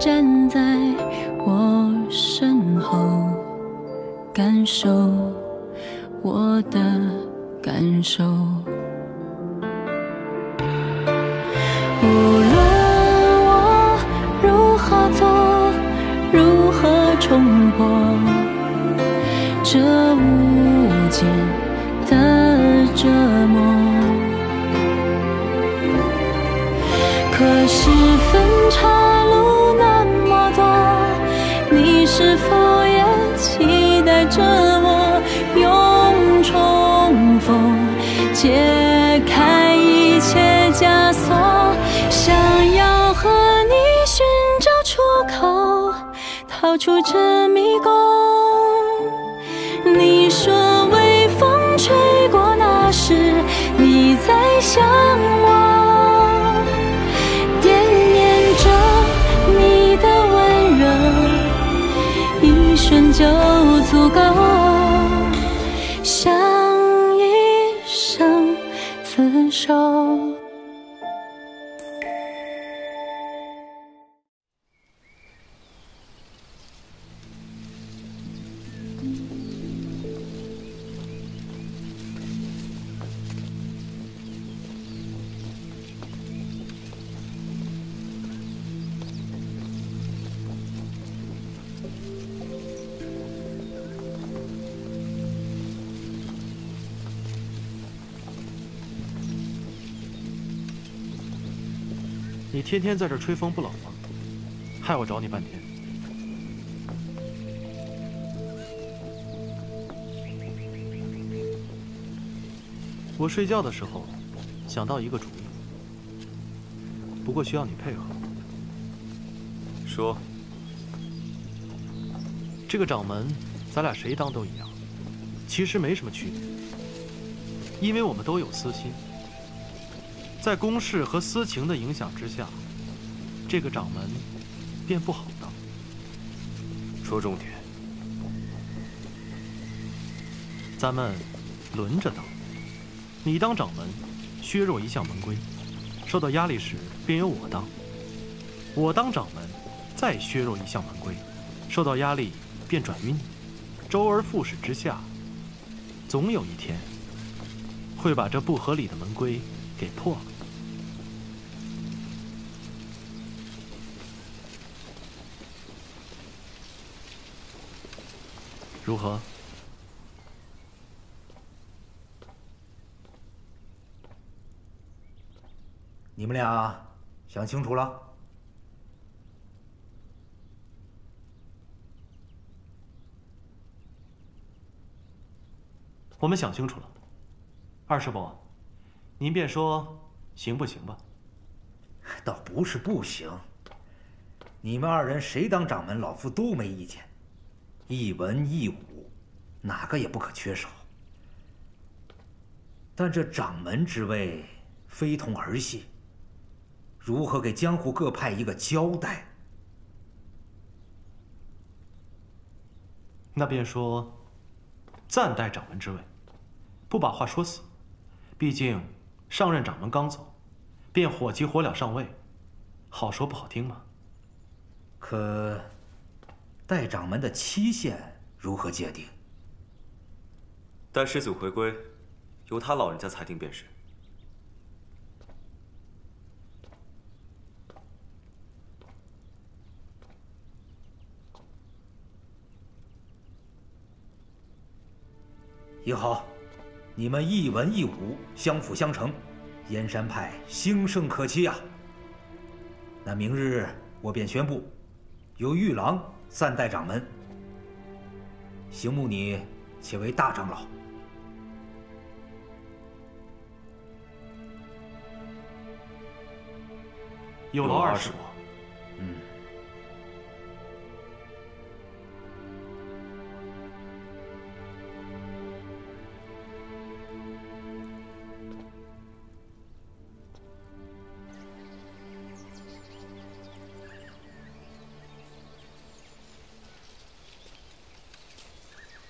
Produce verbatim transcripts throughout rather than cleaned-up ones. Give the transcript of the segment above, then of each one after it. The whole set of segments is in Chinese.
站在我身后，感受我的感受。无论我如何做，如何冲破这无尽的折磨，可是分岔路那么多，你是否也期待着我用重逢解开一切枷锁？想要和你寻找出口，逃出这迷宫。你说微风吹过，那时你在想我，惦念着你的温柔，一瞬就足够。想一生厮守。你天天在这吹风不冷吗？害我找你半天。我睡觉的时候想到一个主意，不过需要你配合。说，这个掌门，咱俩谁当都一样，其实没什么区别，因为我们都有私心。 在公事和私情的影响之下，这个掌门便不好当。说重点，咱们轮着当。你当掌门，削弱一项门规；受到压力时，便由我当。我当掌门，再削弱一项门规；受到压力，便转于你。周而复始之下，总有一天会把这不合理的门规给破了。 如何？你们俩想清楚了？我们想清楚了。二师伯，您便说行不行吧？倒不是不行。你们二人谁当掌门，老夫都没意见。 一文一武，哪个也不可缺少。但这掌门之位非同儿戏，如何给江湖各派一个交代？那便说，暂代掌门之位，不把话说死。毕竟上任掌门刚走，便火急火燎上位，好说不好听嘛。可。 代掌门的期限如何界定？待师祖回归，由他老人家裁定便是。也好，你们一文一武相辅相成，燕山派兴盛可期啊！那明日我便宣布，由玉郎 暂代掌门，刑木你且为大长老。有劳二师伯。嗯。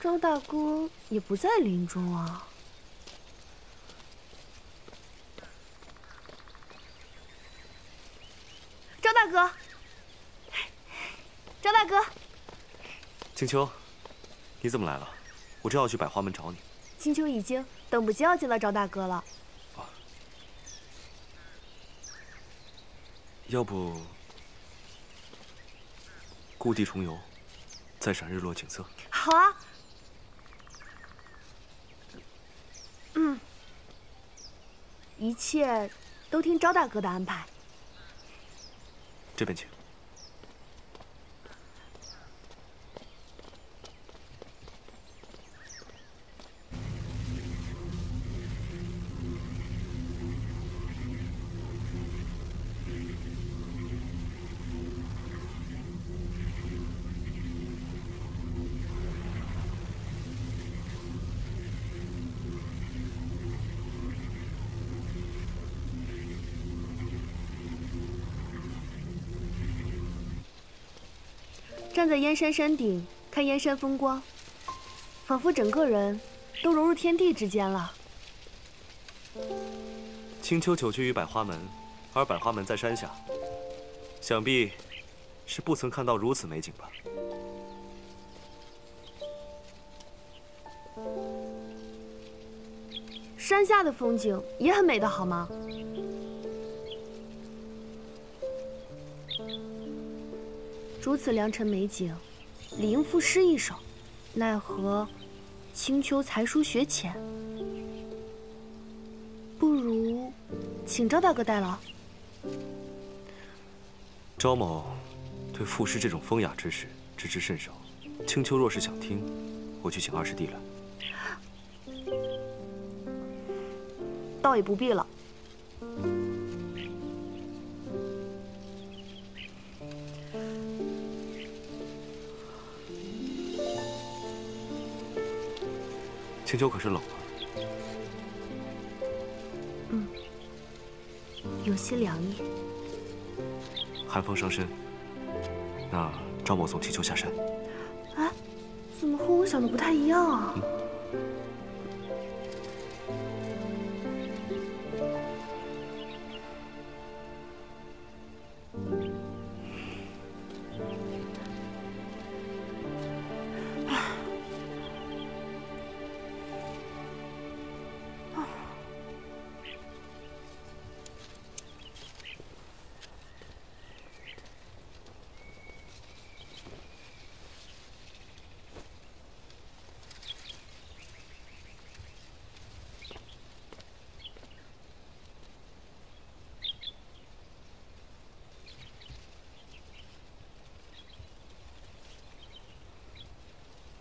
庄大哥也不在林中啊。庄大哥，张大哥，青丘，你怎么来了？我正要去百花门找你。青丘已经等不及要见到张大哥了。啊，要不故地重游，再赏日落景色。好啊。嗯，一切都听张大哥的安排。这边请。 站在燕山山顶，看燕山风光，仿佛整个人都融入天地之间了。青丘久居于百花门，而百花门在山下，想必是不曾看到如此美景吧。山下的风景也很美的，好吗？ 如此良辰美景，理应赋诗一首，奈何青丘才疏学浅，不如请赵大哥代劳。赵某对赋诗这种风雅之事知之甚少，青丘若是想听，我去请二师弟来。倒也不必了。 青丘可是冷了，嗯，有些凉意。寒风伤身，那赵某送青丘下山。哎，怎么和我想的不太一样啊？嗯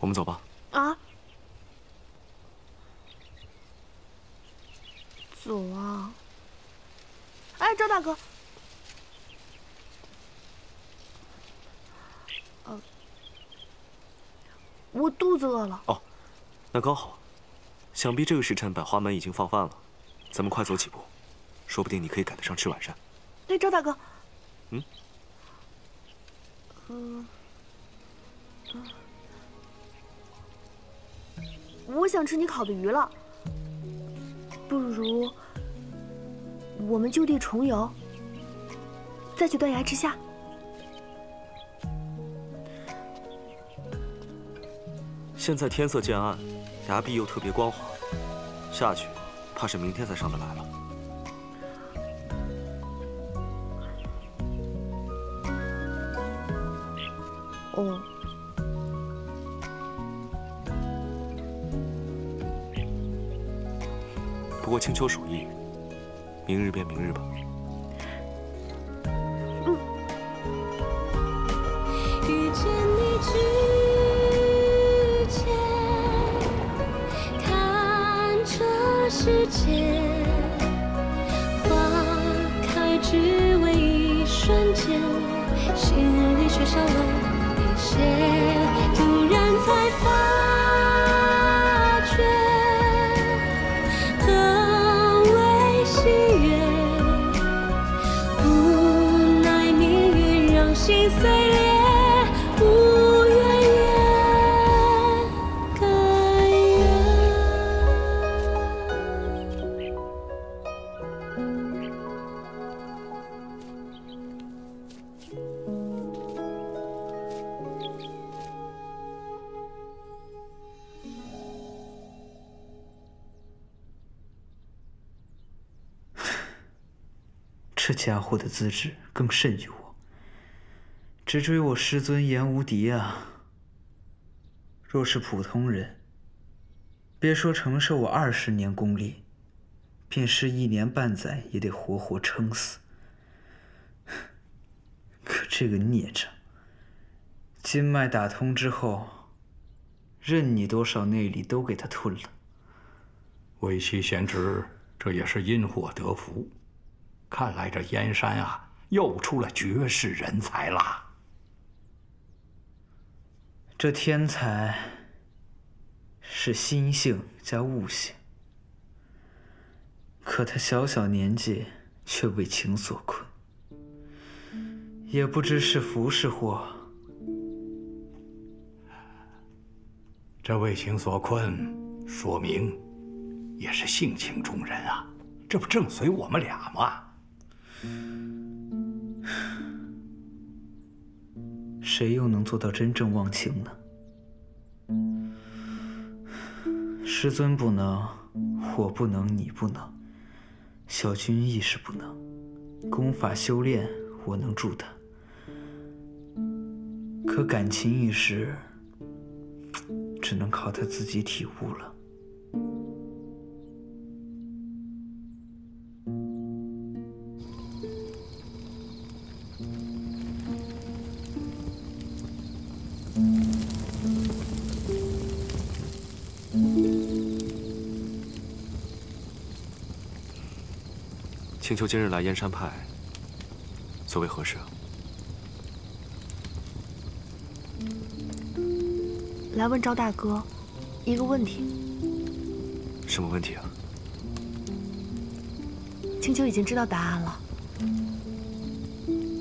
我们走吧。啊，走啊！哎，赵大哥，呃，我肚子饿了。哦，那刚好，想必这个时辰百花门已经放饭了，咱们快走几步，说不定你可以赶得上吃晚膳。哎，赵大哥，嗯，嗯，嗯。 我想吃你烤的鱼了，不如我们就地重游，再去断崖之下。现在天色渐暗，崖壁又特别光滑，下去怕是明天才上得来了。 不过青丘属意，明日便明日吧。嗯。遇见你之前，看这世界，花开只为一瞬间，心里却少了一些，突然才发。 心碎裂，无怨也甘愿。这家伙的资质更甚于我，直追我师尊颜无敌啊！若是普通人，别说承受我二十年功力，便是一年半载也得活活撑死。可这个孽障，经脉打通之后，任你多少内力都给他吞了。为妻贤侄，这也是因祸得福。 看来这燕山啊，又出了绝世人才啦！这天才是心性加悟性，可他小小年纪却为情所困，也不知是福是祸。这为情所困，说明也是性情中人啊，这不正随我们俩吗？ 谁又能做到真正忘情呢？师尊不能，我不能，你不能，小军亦是不能。功法修炼，我能助他，可感情一时，只能靠他自己体悟了。 请求今日来燕山派，所为何事啊？来问赵大哥一个问题。什么问题啊？青丘已经知道答案了。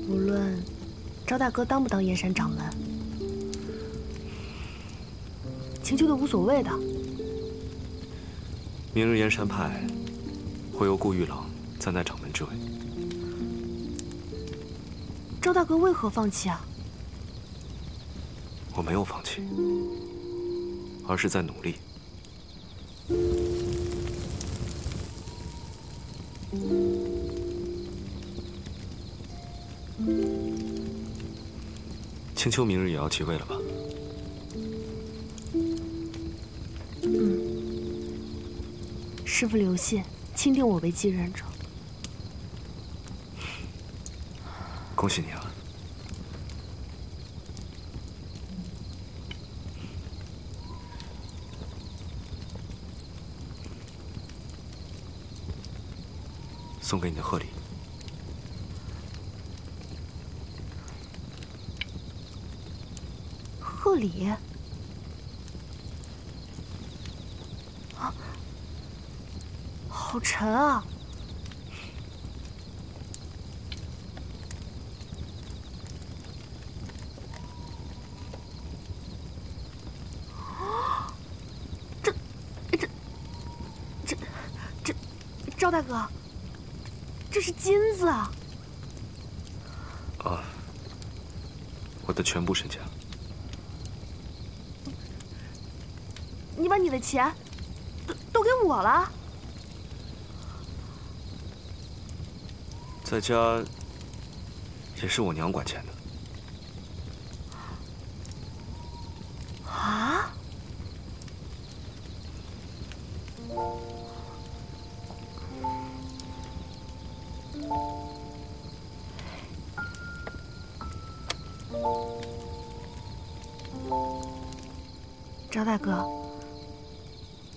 无论赵大哥当不当燕山掌门，青丘都无所谓的。明日燕山派会由顾玉郎 暂代掌门之位，赵大哥为何放弃啊？我没有放弃，而是在努力。青丘明日也要即位了吧？嗯，师父留信，钦定我为继任者。 恭喜你啊！送给你的贺礼。贺礼？啊，好沉啊！ 赵大哥，这是金子啊！啊，我的全部身家。你把你的钱都都给我了？在家也是我娘管钱的。啊！ 赵大哥，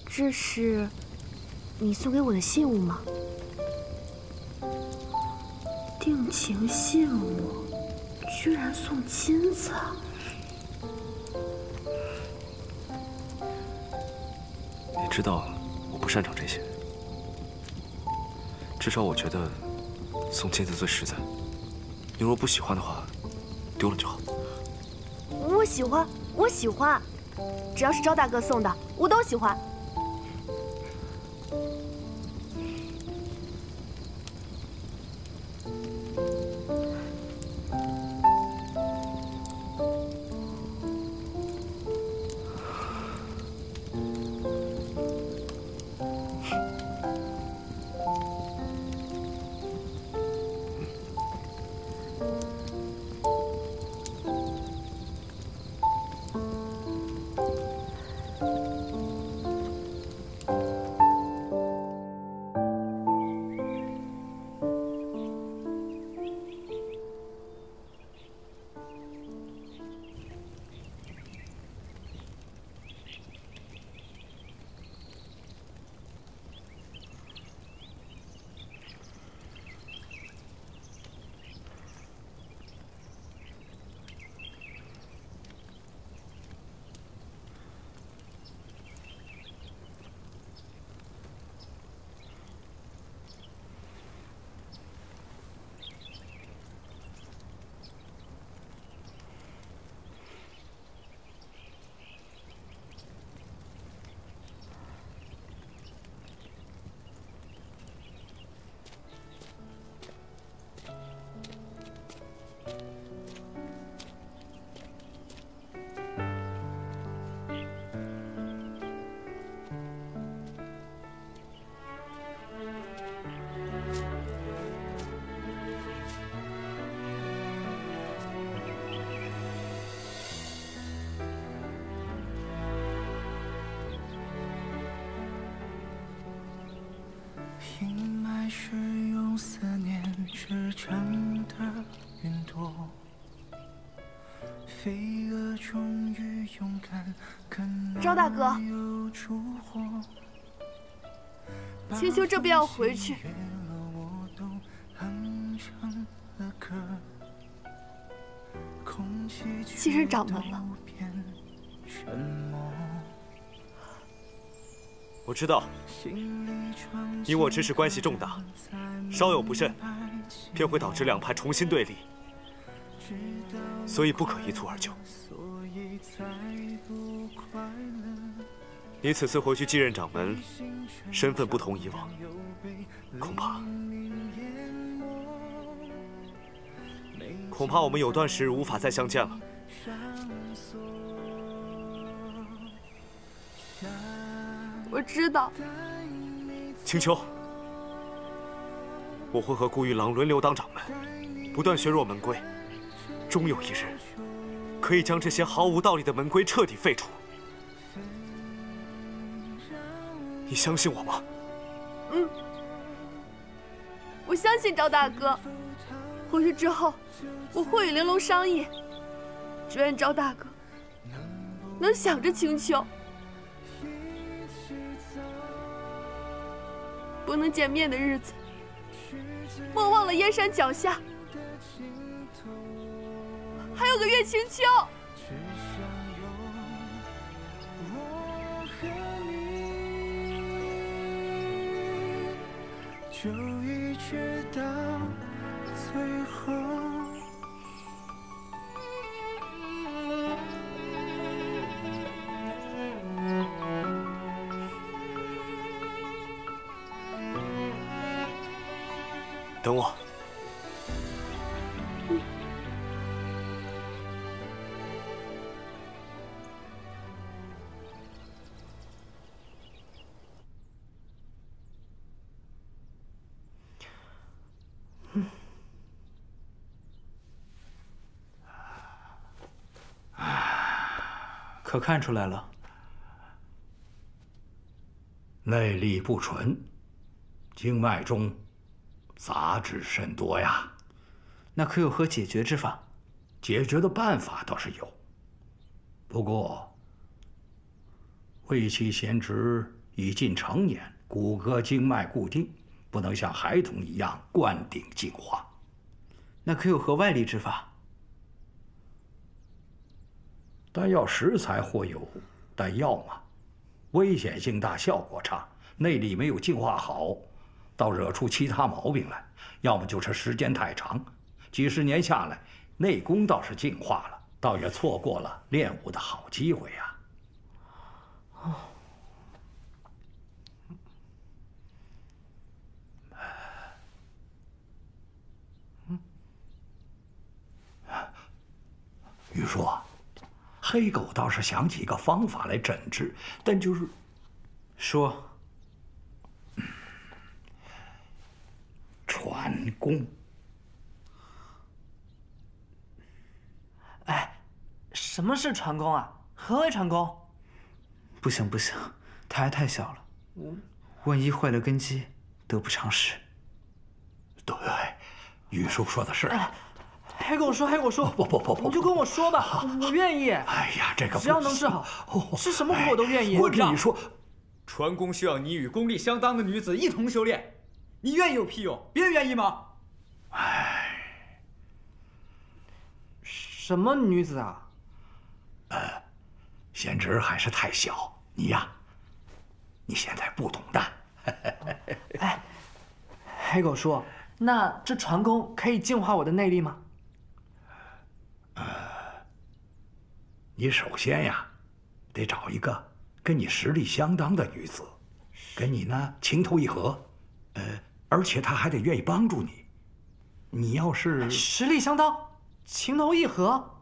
这是你送给我的信物吗？定情信物，居然送金子！你知道我不擅长这些，至少我觉得送金子最实在。你若不喜欢的话，丢了就好。我喜欢，我喜欢。 只要是赵大哥送的，我都喜欢。是用思念织成的云朵，飞蛾终于勇敢跟周大哥，青青这边要回去。 既然掌门了，我知道，你我之事关系重大，稍有不慎，便会导致两派重新对立，所以不可一蹴而就。你此次回去继任掌门，身份不同以往，恐怕…… 恐怕我们有段时日无法再相见了。我知道。青丘，我会和顾玉郎轮流当掌门，不断削弱门规，终有一日，可以将这些毫无道理的门规彻底废除。你相信我吗？嗯，我相信赵大哥。回去之后。 我会与玲珑商议，只愿赵大哥能想着青丘。不能见面的日子，莫忘了燕山脚下，还有个月青丘。就一直到最后。 等我。嗯。可看出来了，内力不纯，经脉中。 杂质甚多呀，那可有何解决之法？解决的办法倒是有，不过魏其贤侄已近成年，骨骼经脉固定，不能像孩童一样灌顶净化。那可有何外力之法？丹药食材或有，但药嘛，危险性大，效果差，内力没有净化好。 倒惹出其他毛病来，要么就是时间太长，几十年下来，内功倒是进化了，倒也错过了练武的好机会呀。哦，嗯，玉叔啊，黑狗倒是想起一个方法来诊治，但就是说。 传功，哎，什么是传功啊？何为传功？不行不行，他还太小了，万一坏了根基，得不偿失。对，于叔说的是。黑狗叔，黑狗叔，不不不不，你就跟我说吧，我愿意。哎呀，这个只要能治好，吃什么苦我都愿意。我跟你说，传功需要你与功力相当的女子一同修炼。 你愿意有屁用，别人愿意吗？哎，什么女子啊？呃，贤侄还是太小，你呀，你现在不懂的。哎，黑狗叔，那这传功可以净化我的内力吗？呃，你首先呀，得找一个跟你实力相当的女子，跟你呢情投意合，呃。 而且他还得愿意帮助你，你要是实力相当，情投意合，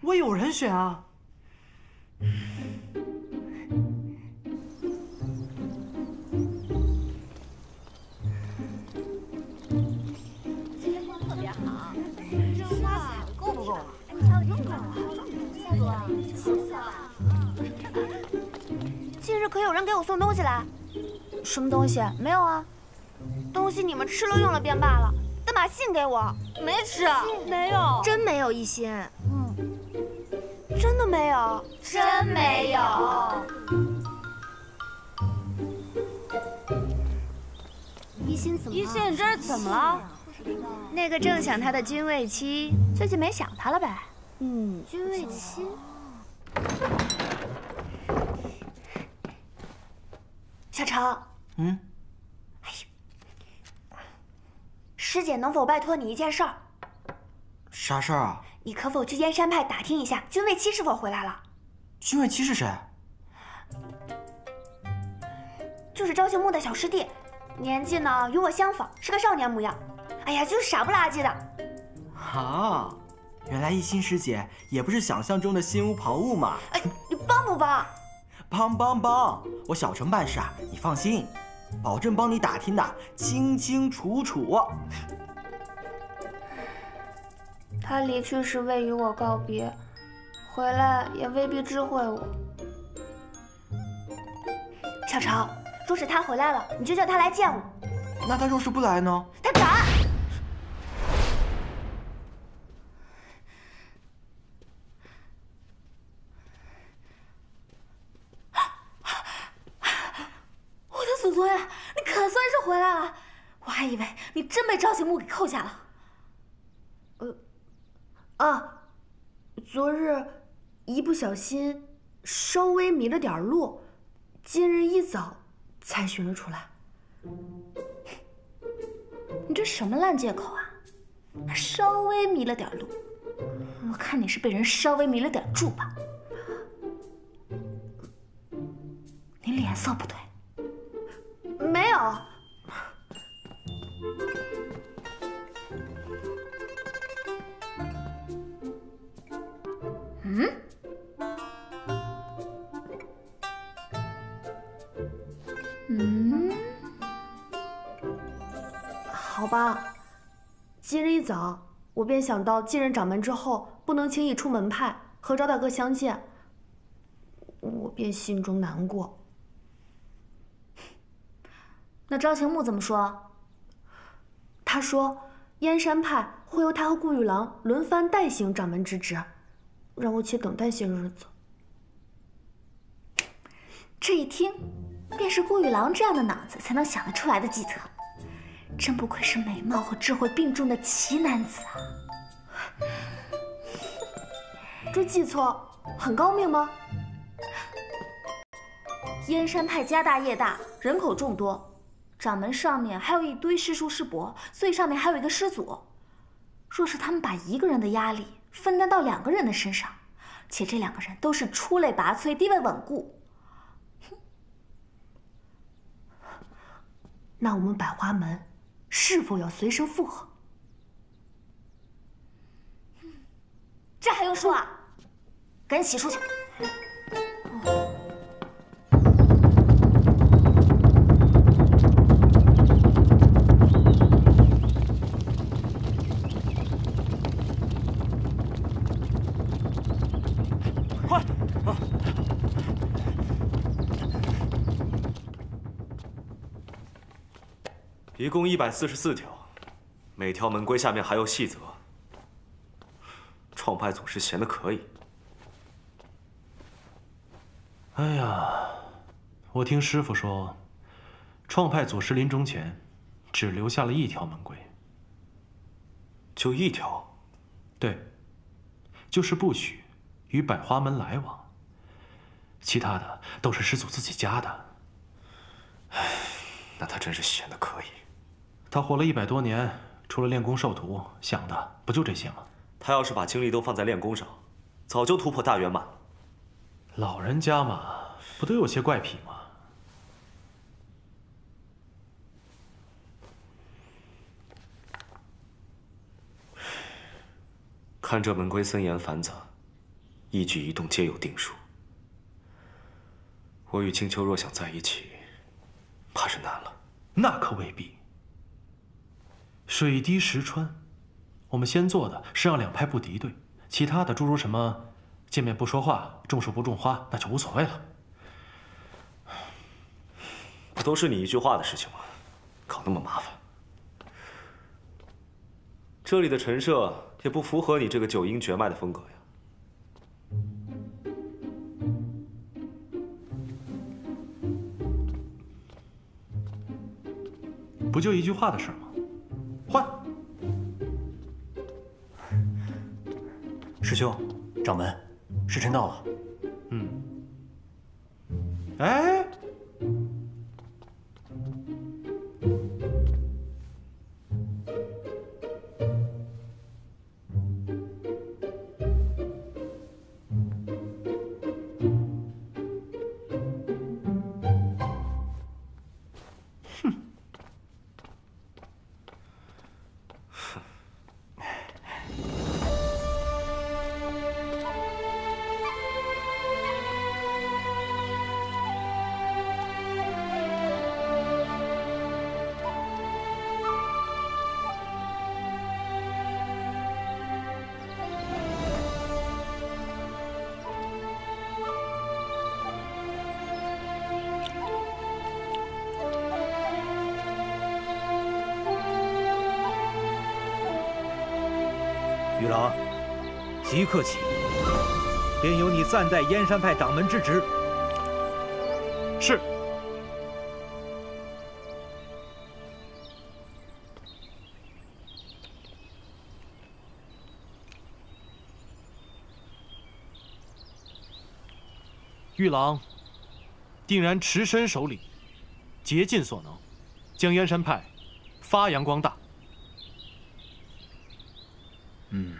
我有人选啊。今天光特别好，是吧？够不够啊？够啊！近日可有人给我送东西来？什么东西？没有啊。 嗯东西你们吃了用了便罢了，但把信给我。没吃，没有，真没有一心。嗯，真的没有，真没有。一心怎么了？一心这是怎么了？那个正想他的君卫七，最近没想他了呗？嗯，君卫七。 小程，嗯，哎呀，师姐，能否拜托你一件事儿？啥事儿啊？你可否去燕山派打听一下君卫七是否回来了？君卫七是谁？就是朝行木的小师弟，年纪呢与我相仿，是个少年模样。哎呀，就是傻不拉几的。啊，原来一心师姐也不是想象中的心无旁骛嘛。哎，你帮不帮？ 帮帮帮！我小程办事啊，你放心，保证帮你打听的清清楚楚。他离去时未与我告别，回来也未必知会我。小程，若是他回来了，你就叫他来见我。那他若是不来呢？他敢！你真被朝行木给扣下了。呃，啊，昨日一不小心稍微迷了点路，今日一早才寻了出来。你这什么烂借口啊！稍微迷了点路，我看你是被人稍微迷了点住吧？你脸色不对。没有。 嗯，嗯，好吧。今日一早，我便想到进任掌门之后不能轻易出门派和赵大哥相见，我便心中难过。那朝行木怎么说？ 他说：“燕山派会由他和顾玉郎轮番代行掌门之职，让我且等待些日子。”这一听，便是顾玉郎这样的脑子才能想得出来的计策，真不愧是美貌和智慧并重的奇男子啊！这计策很高明吗？燕山派家大业大，人口众多。 掌门上面还有一堆师叔师伯，最上面还有一个师祖。若是他们把一个人的压力分担到两个人的身上，且这两个人都是出类拔萃、地位稳固，那我们百花门是否要随声附和？这还用说啊！赶紧洗漱去。 一共一百四十四条，每条门规下面还有细则。创派总是闲得可以。哎呀，我听师傅说，创派祖师临终前，只留下了一条门规。就一条？对，就是不许与百花门来往。其他的都是师祖自己加的。哎，那他真是闲得可以。 他活了一百多年，除了练功授徒，想的不就这些吗？他要是把精力都放在练功上，早就突破大圆满了。老人家嘛，不都有些怪癖吗？看这门规森严繁杂，一举一动皆有定数。我与青丘若想在一起，怕是难了。那可未必。 水滴石穿，我们先做的是让两派不敌对，其他的诸如什么见面不说话、种树不种花，那就无所谓了。不都是你一句话的事情吗？搞那么麻烦。这里的陈设也不符合你这个九阴绝脉的风格呀。不就一句话的事吗？换。师兄，掌门，时辰到了。嗯。哎。 于郎，即刻起，便由你暂代燕山派掌门之职。是。玉郎，定然持身守礼，竭尽所能，将燕山派发扬光大。 嗯，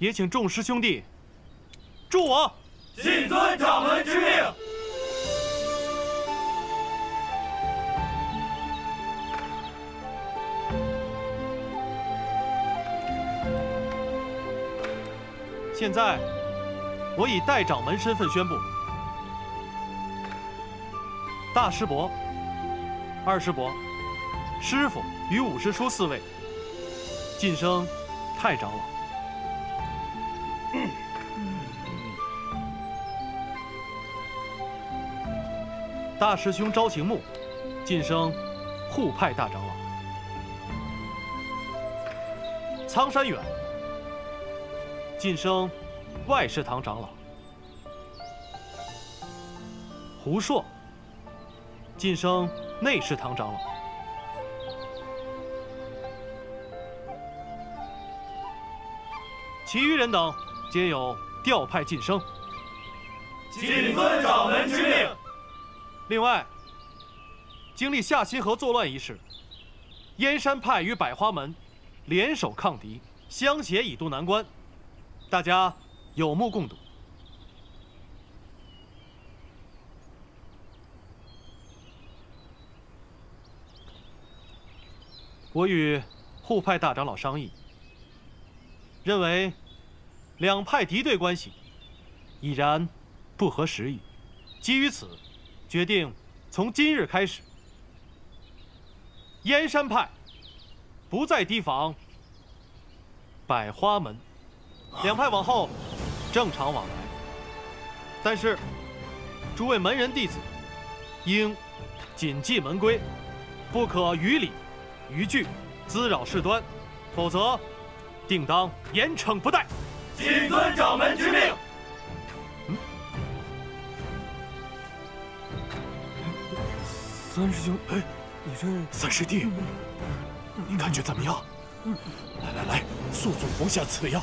也请众师兄弟助我谨遵掌门之命。 现在，我以代掌门身份宣布：大师伯、二师伯、师傅与五师叔四位晋升太长老。大师兄招晴木晋升护派大长老。苍山远。 晋升外事堂长老，胡硕晋升内事堂长老，其余人等皆有调派晋升，谨遵掌门之命。另外，经历夏新河作乱一事，燕山派与百花门联手抗敌，相携以渡难关。 大家有目共睹。我与护派大长老商议，认为两派敌对关系已然不合时宜。基于此，决定从今日开始，燕山派不再提防百花门。 两派往后正常往来，但是诸位门人弟子应谨记门规，不可于理于矩滋扰事端，否则定当严惩不贷。谨遵掌门之命。嗯，三师兄，哎，你这三师弟，你感觉怎么样？来来来，速速服下此药。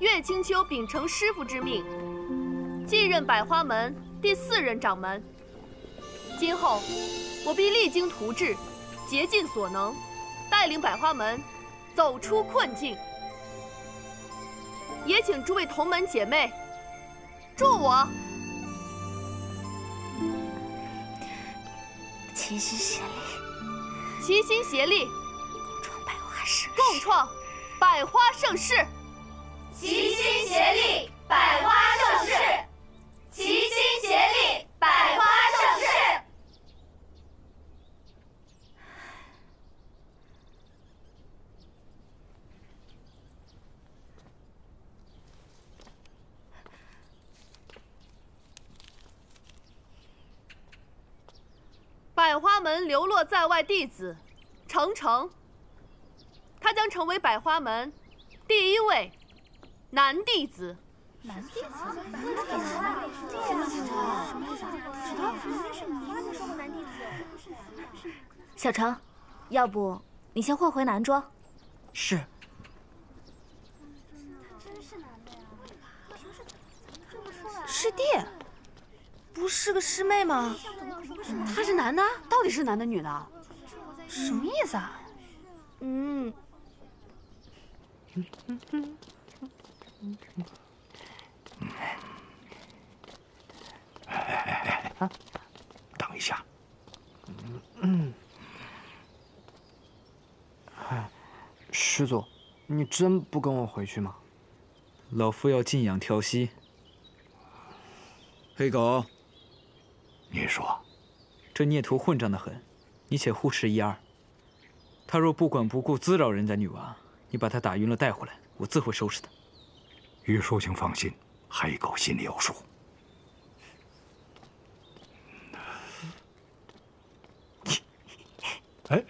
岳青秋秉承师傅之命，继任百花门第四任掌门。今后，我必励精图治，竭尽所能，带领百花门走出困境。也请诸位同门姐妹助我。 齐心协力，齐心协力，共创百花盛世。共创百花盛世，齐心协力，百花盛世，齐心协力，百花盛世。百花门流落在外弟子程程，他将成为百花门第一位男弟子。男弟子？小程，要不你先换回男装？是。师弟，不是个师妹吗？ 他是男的，到底是男的女的？什么意思啊？嗯。哎哎哎！等一下。嗯。哎，师祖，你真不跟我回去吗？老夫要静养调息。黑狗，你说。 这孽徒混账的很，你且护持一二。他若不管不顾，滋扰人家女娃，你把他打晕了带回来，我自会收拾他。于叔，请放心，黑狗心里有数。哎，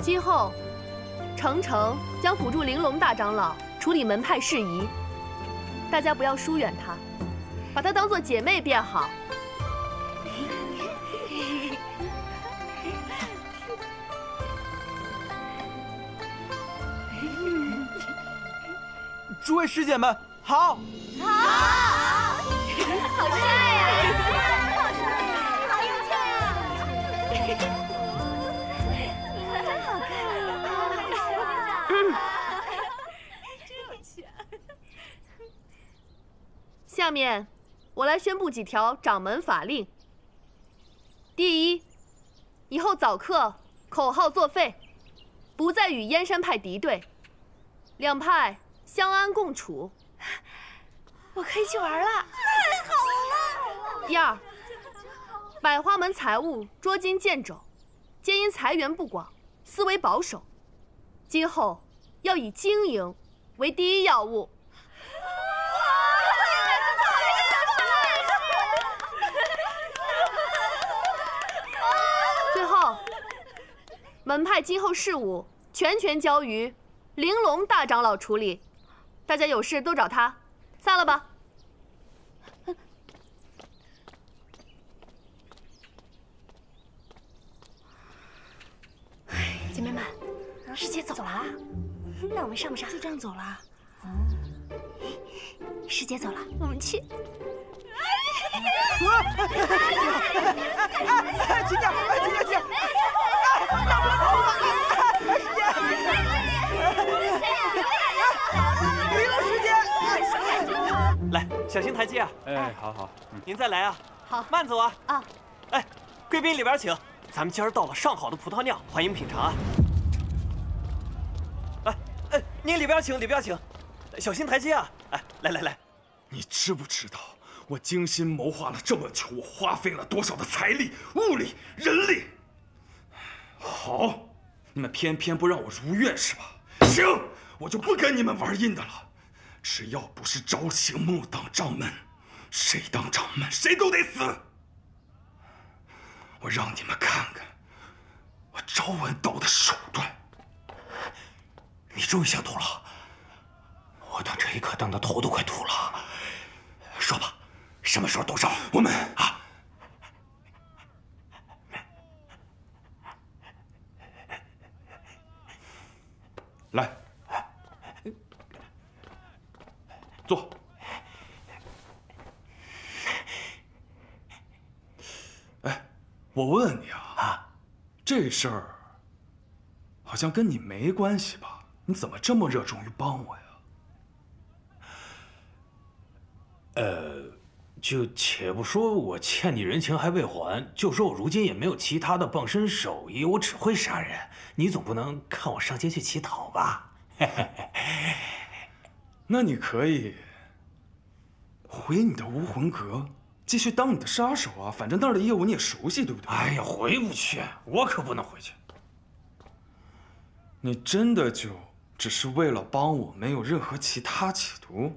今后，程程将辅助玲珑大长老处理门派事宜，大家不要疏远她，把她当做姐妹便好。诸位师姐们，好！好！好帅呀！好帅呀！好英俊呀！ 下面，我来宣布几条掌门法令。第一，以后早课口号作废，不再与燕山派敌对，两派相安共处。我可以去玩了，太好了！第二，百花门财务捉襟见肘，皆因财源不广，思维保守，今后要以经营为第一要务。 门派今后事务全权交于玲珑大长老处理，大家有事都找他。散了吧。姐妹们，师姐走了。那我们上不上？就这样走了？嗯。师姐走了，我们去。哎，请假，请假，请假！大不了跑吧，师姐。没有时间。来，小心台阶啊！哎，好好，您再来啊。好，慢走啊。啊。哎，贵宾里边请。 咱们今儿倒了上好的葡萄酿，欢迎品尝啊！哎哎，您里边请，里边请，小心台阶啊！哎，来来来，你知不知道我精心谋划了这么久，我花费了多少的财力、物力、人力？好，你们偏偏不让我如愿是吧？行，我就不跟你们玩阴的了。只要不是朝行暮当掌门，谁当掌门谁都得死。 我让你们看看我招文道的手段！你终于想通了，我等这一刻等的头都快秃了。说吧，什么时候动手？我们啊，来，坐。 我问你啊，啊，这事儿好像跟你没关系吧？你怎么这么热衷于帮我呀？呃，就且不说我欠你人情还未还，就说我如今也没有其他的傍身手艺，我只会杀人。你总不能看我上街去乞讨吧？那你可以回你的无魂阁。 继续当你的杀手啊，反正那儿的业务你也熟悉，对不对？哎呀，回不去，我可不能回去。你真的就只是为了帮我，没有任何其他企图？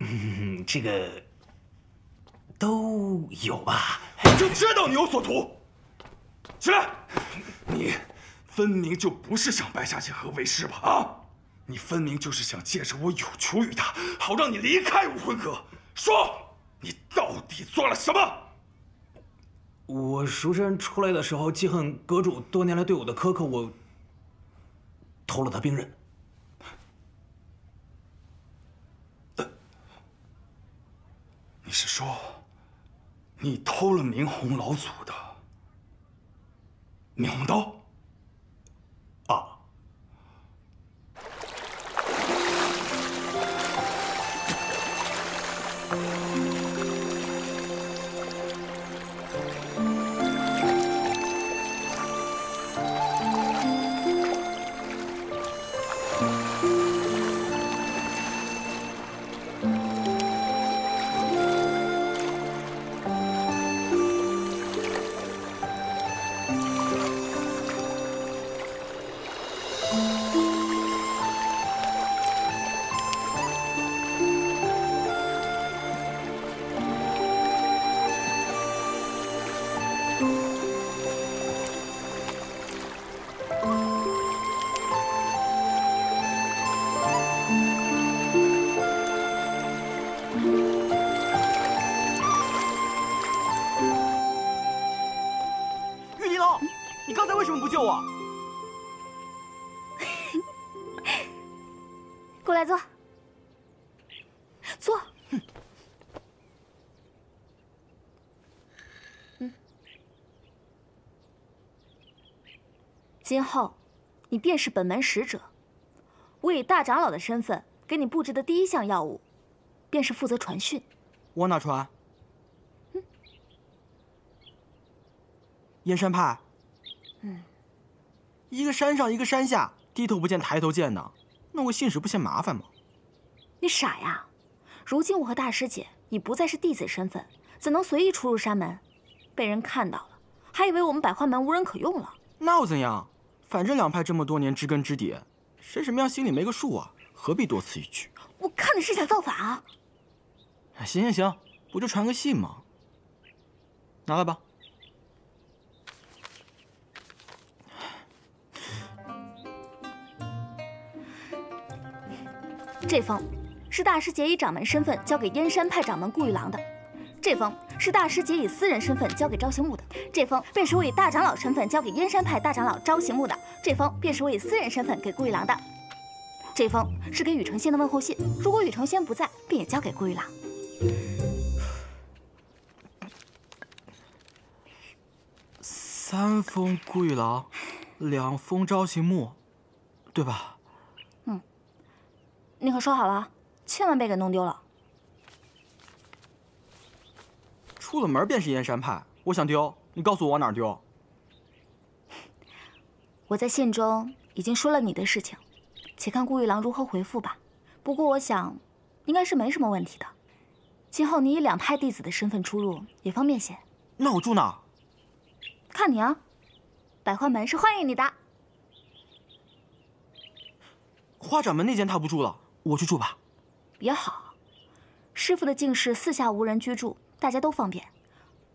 嗯，这个都有吧。我就知道你有所图。起来，你分明就不是想白瞎结合为师吧？啊！ 你分明就是想借着我有求于他，好让你离开武魂阁。说，你到底做了什么？我赎身出来的时候，记恨阁主多年来对我的苛刻，我偷了他兵刃。呃，你是说，你偷了明洪老祖的明洪刀？啊。 今后，你便是本门使者。我以大长老的身份给你布置的第一项要务，便是负责传讯。我哪传？嗯。燕山派。嗯。一个山上，一个山下，低头不见抬头见呢，那我信使不嫌麻烦吗？你傻呀！如今我和大师姐已不再是弟子身份，怎能随意出入山门？被人看到了，还以为我们百花门无人可用了。那又怎样？ 反正两派这么多年知根知底，谁什么样心里没个数啊？何必多此一举？我看你是想造反啊！行行行，不就传个信吗？拿来吧。这封是大师姐以掌门身份交给燕山派掌门顾玉郎的，这封是大师姐以私人身份交给昭行武的，这封便是我以大长老身份交给燕山派大长老昭行武的，这封便是我以私人身份给顾玉郎的。这封是给雨城仙的问候信，如果雨城仙不在，便也交给顾玉郎。三封顾玉郎，两封昭行武，对吧？嗯，你可收好了，千万别给弄丢了。 出了门便是燕山派，我想丢，你告诉我往哪儿丢？我在信中已经说了你的事情，且看顾玉郎如何回复吧。不过我想，应该是没什么问题的。今后你以两派弟子的身份出入也方便些。那我住哪？看你啊，百花门是欢迎你的。花展门那间他不住了，我去住吧。也好，师傅的净室四下无人居住。 大家都方便，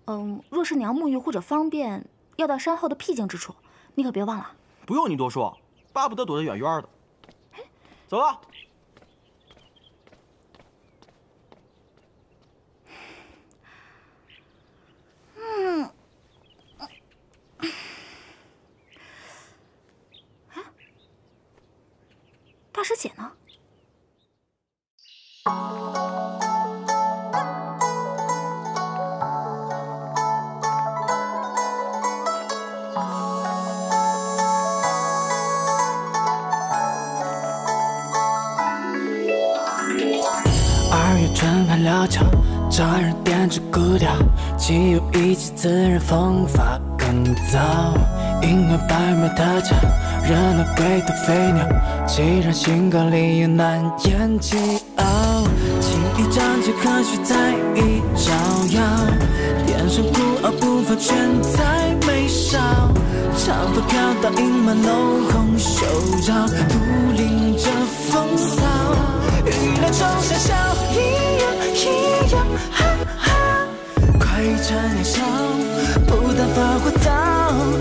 嗯，若是你要沐浴或者方便，要到山后的僻静之处，你可别忘了。不用你多说，巴不得躲得远远的。走了。嗯，哎，大师姐呢？ 料峭，朝日点缀孤调，岂有一气自然风法更燥？银河白眉搭桥，热闹归途飞鸟，既然心高理也难言其傲。情意长结，何须在意招摇？天生孤傲，步伐全在眉梢。长发飘荡，饮满浓红手掌，独领着风骚。雨来中山笑一样。 一样，哈哈，快意趁年少，不但发火早，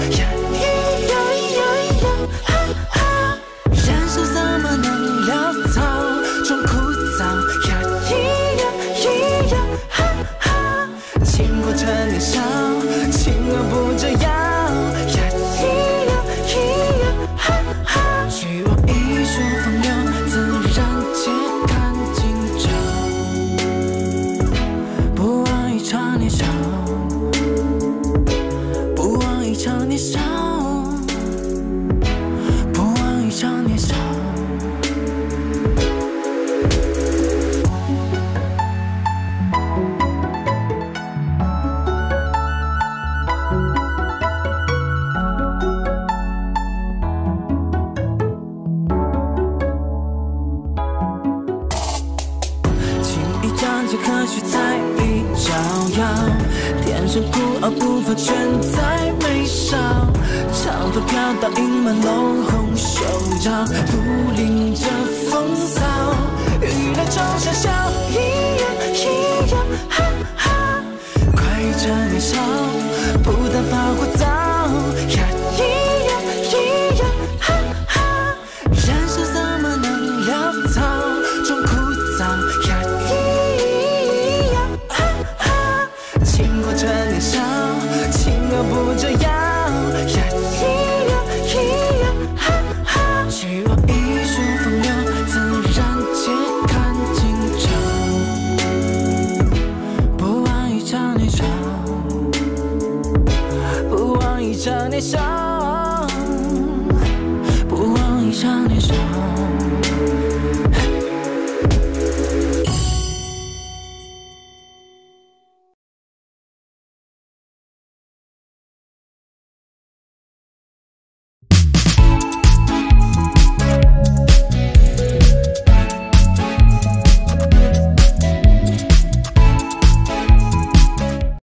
呀咿呀呀呀，哈哈，人生怎么能潦草，装枯燥，呀咿呀咿呀，哈哈，经过趁年少，情而不折腰，呀咿呀咿呀，哈哈，许我一束风流，自然解开。 全在眉梢，长发飘荡，盈满浓红手掌，独领着风骚。雨来中山笑，一样一样，哈哈。快意趁年少，不但发火早，呀咿呀咿呀，哈哈。人生怎么能潦草，装枯燥，呀咿呀，哈哈。经过趁年少。 不这样，呀咿呀咿呀，哈哈，许我一束风流，自然且看今朝。不枉一场年少，不枉一场年少，不枉一场年少。